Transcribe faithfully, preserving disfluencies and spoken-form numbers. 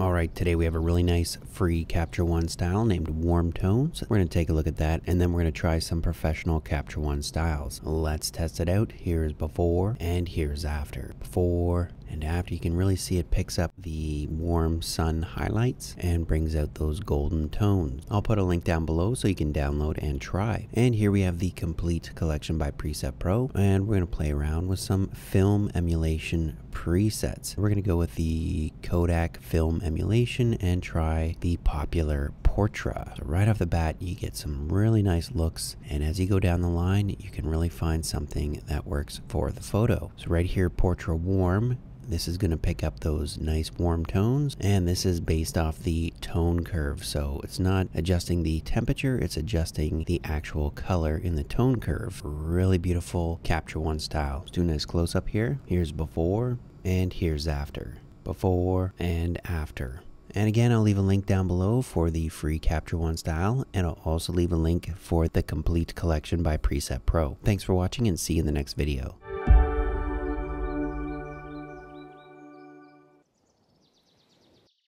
Alright, today we have a really nice free Capture One style named Warm Tones. We're going to take a look at that, and then we're going to try some professional Capture One styles. Let's test it out. Here's before, and here's after. Before and after, you can really see it picks up the warm sun highlights and brings out those golden tones. I'll put a link down below so you can download and try. And here we have the complete collection by Preset Pro, and we're going to play around with some film emulation presets. We're going to go with the Kodak Film Emulation and try the popular Portra. So right off the bat, you get some really nice looks, and as you go down the line, you can really find something that works for the photo. So right here, Portra Warm. This is going to pick up those nice warm tones, and this is based off the tone curve, so it's not adjusting the temperature, it's adjusting the actual color in the tone curve. Really beautiful Capture One style. Let's do a nice close up here. Here's before, and here's after. Before and after. And again, I'll leave a link down below for the free Capture One style, and I'll also leave a link for the complete collection by Preset Pro. Thanks for watching, and see you in the next video.